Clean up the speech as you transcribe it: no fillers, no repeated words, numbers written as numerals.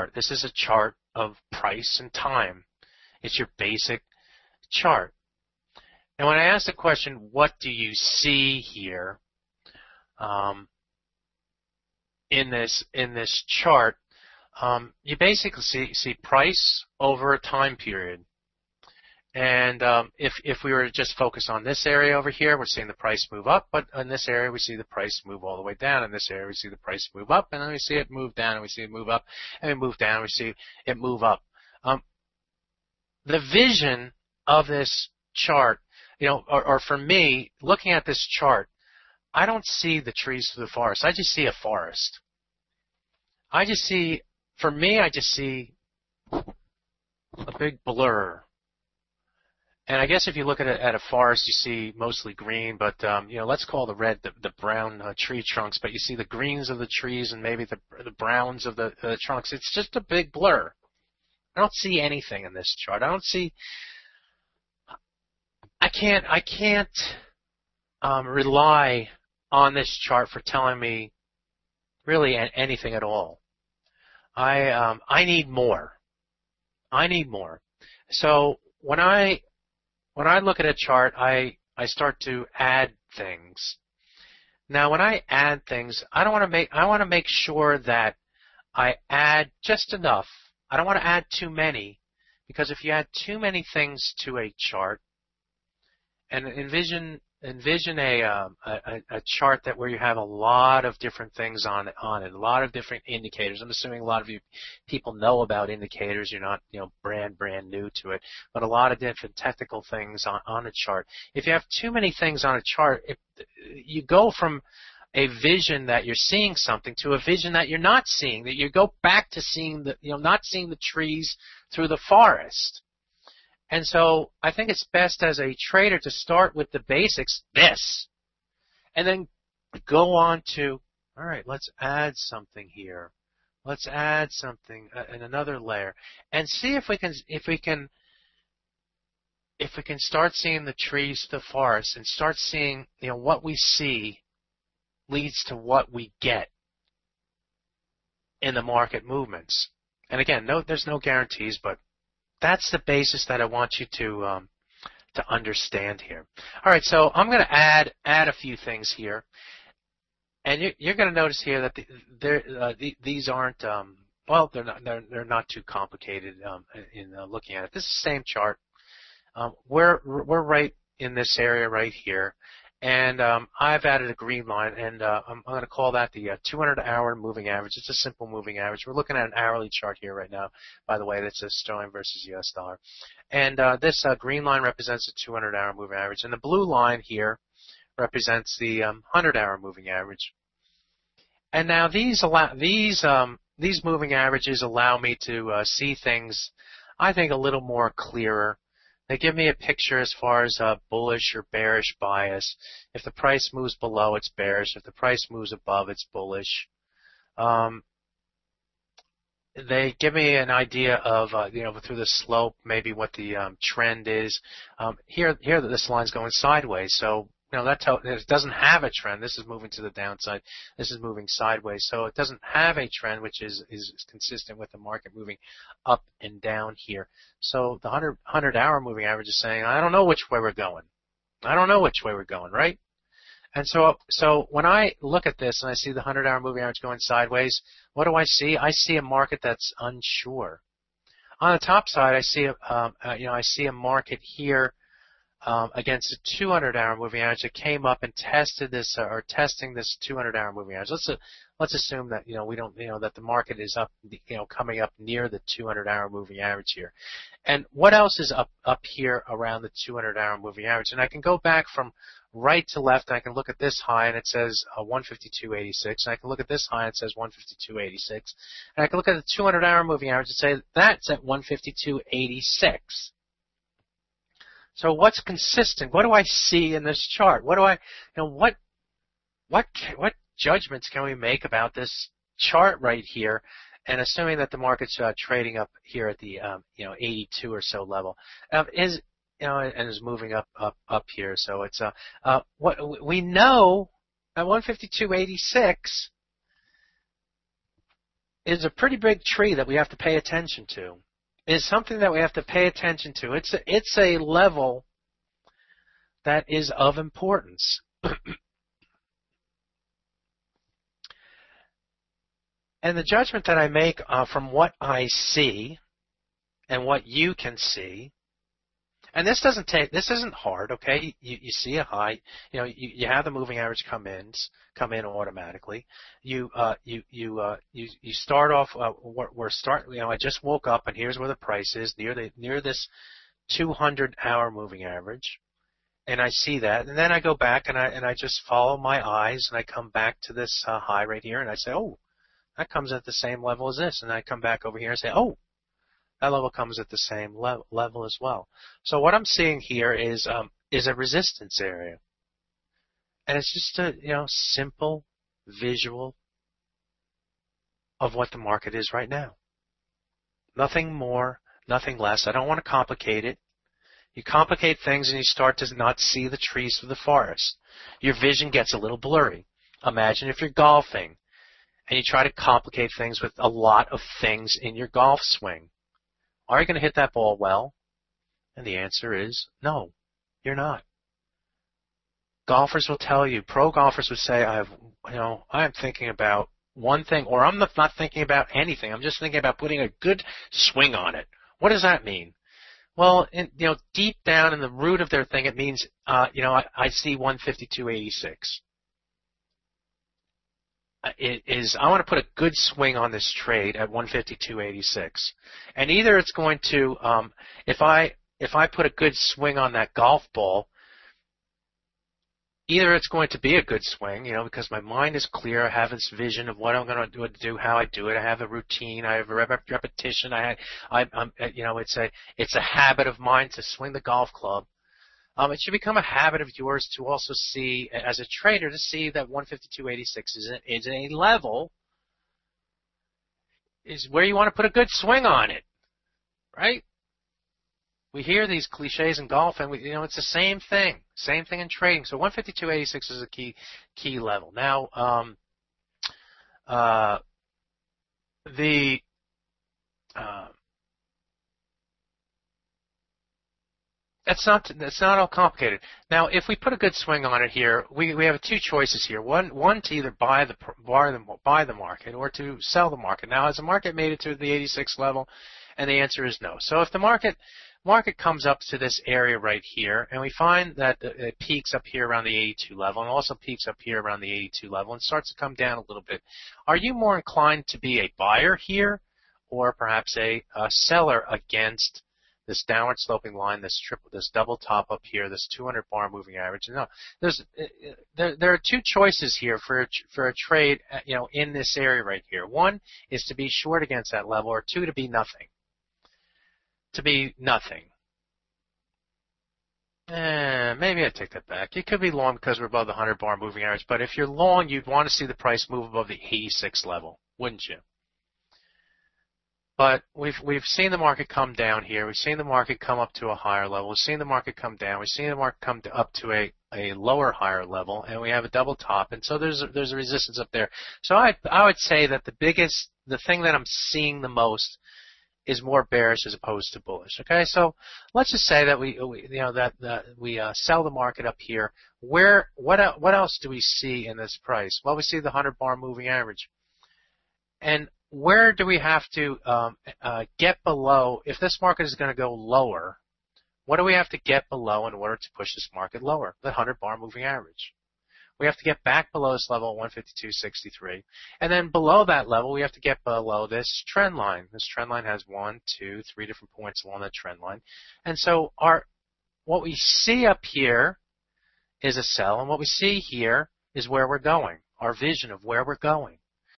part. This is a chart of price and time. It's your basic chart. And when I ask the question, what do you see here in this chart, you basically see price over a time period. And if we were to just focus on this area over here, we're seeing the price move up, but in this area we see the price move all the way down. In this area we see the price move up, and then we see it move down, and we see it move up, and we move down, and we see it move up. The vision of this chart, you know, or for me, looking at this chart, I don't see the trees through the forest. I just see a forest. I just see, for me, I just see a big blur. And I guess if you look at a forest, you see mostly green, but you know, let's call the red the brown tree trunks. But you see the greens of the trees and maybe the browns of the trunks. It's just a big blur. I don't see anything in this chart. I don't see. I can't rely on this chart for telling me really anything at all. I need more. I need more. So when I look at a chart, I start to add things. Now, when I add things, I want to make sure that I add just enough. I don't want to add too many, because if you add too many things to a chart, and envision a chart that where you have a lot of different things on it, a lot of different indicators. I'm assuming a lot of you people know about indicators. You're not, you know, brand new to it, but a lot of different technical things on a chart. If you have too many things on a chart, you go from a vision that you're seeing something to a vision that you're not seeing. That you go back to seeing the, you know, not seeing the trees through the forest. And so I think it's best as a trader to start with the basics, this, and then go on to, all right, let's add something here. Let's add something in another layer and see if we can start seeing the trees, the forest, and start seeing, you know, what we see leads to what we get in the market movements. And again, no, there's no guarantees, but that's the basis that I want you to understand here. All right, so I'm going to add a few things here, and you're going to notice here that these aren't well, they're not too complicated in looking at it. This is the same chart. We're right in this area right here, and I've added a green line, and I'm going to call that the 200-hour moving average. It's a simple moving average. We're looking at an hourly chart here right now, by the way. That's a sterling versus U.S. dollar. And this green line represents the 200-hour moving average, and the blue line here represents the 100-hour moving average. And now these moving averages allow me to see things, I think, a little more clearer. They give me a picture as far as bullish or bearish bias. If the price moves below, it's bearish. If the price moves above, it's bullish. They give me an idea of, you know, through the slope, maybe what the trend is. Here, this line's going sideways, so you know that it doesn't have a trend. This is moving to the downside. This is moving sideways, so it doesn't have a trend, which is consistent with the market moving up and down here. So the 100-hour moving average is saying, I don't know which way we're going. I don't know which way we're going, right? And so when I look at this and I see the 100-hour moving average going sideways, what do I see? I see a market that's unsure. On the top side, I see a market here. Against the 200-hour moving average that came up and tested this, or testing this 200-hour moving average. Let's assume that, you know, we don't, you know, that the market is up, you know, coming up near the 200-hour moving average here. And what else is up here around the 200-hour moving average? And I can go back from right to left, and I can look at this high, and it says 152.86. And I can look at this high, and it says 152.86. And I can look at the 200-hour moving average and say that's at 152.86. So what's consistent? What do I see in this chart? What do I, you know, what judgments can we make about this chart right here? And assuming that the market's trading up here at the, 82 or so level, is moving up here. So it's what we know at 152.86. is a pretty big tree that we have to pay attention to. It's something that we have to pay attention to. It's a level that is of importance. And the judgment that I make from what I see and what you can see, and this isn't hard, okay? You see a high, you know, you have the moving average come in automatically. You start off. You know, I just woke up, and here's where the price is near this 200-hour moving average, and I see that, and then I go back and I just follow my eyes, and I come back to this high right here, and I say, oh, that comes at the same level as this, and I come back over here and say, oh. That level comes at the same level as well. So what I'm seeing here is a resistance area, and it's just a simple visual of what the market is right now. Nothing more, nothing less. I don't want to complicate it. You complicate things, and you start to not see the trees through the forest. Your vision gets a little blurry. Imagine if you're golfing, and you try to complicate things with a lot of things in your golf swing. Are you going to hit that ball well? And the answer is no, you're not. Golfers will tell you, pro golfers would say, I'm thinking about one thing, or I'm not thinking about anything. I'm just thinking about putting a good swing on it. What does that mean? Well, deep down in the root of their thing, it means, I see 152.86. I want to put a good swing on this trade at 152.86, and either it's going to if I put a good swing on that golf ball, either it's going to be a good swing, because my mind is clear. I have this vision of what I'm going to do, how I do it. I have a routine. I have a repetition. It's a habit of mine to swing the golf club. It should become a habit of yours to also see, as a trader, to see that 152.86 is a level, is where you want to put a good swing on it, right? We hear these cliches in golf, and it's the same thing in trading. So 152.86 is a key level. Now, That's not all complicated. Now, if we put a good swing on it here, we have two choices here. One to either buy the market or to sell the market. Now, has the market made it to the 86 level? And the answer is no. So if the market comes up to this area right here, and we find that it peaks up here around the 82 level, and also peaks up here around the 82 level, and starts to come down a little bit, are you more inclined to be a buyer here, or perhaps a seller against this downward sloping line, this double top up here, this 200-bar moving average? No, there are two choices here for a trade, in this area right here. One is to be short against that level, or two, to be nothing. To be nothing. Maybe I take that back. It could be long because we're above the 100-bar moving average, but if you're long, you'd want to see the price move above the 86 level, wouldn't you? But we've seen the market come down here. We've seen the market come up to a higher level. We've seen the market come down. We've seen the market come up to a lower, higher level, and we have a double top. And so there's a resistance up there. So I would say that the thing that I'm seeing the most is more bearish as opposed to bullish. Okay, so let's just say that we sell the market up here. What else do we see in this price? Well, we see the 100-bar moving average, and where do we have to get below? If this market is going to go lower, what do we have to get below in order to push this market lower? The 100-bar moving average. We have to get back below this level at 152.63. And then below that level, we have to get below this trend line. This trend line has 1, 2, 3 different points along that trend line. And so what we see up here is a sell, and what we see here is where we're going, our vision of where we're going.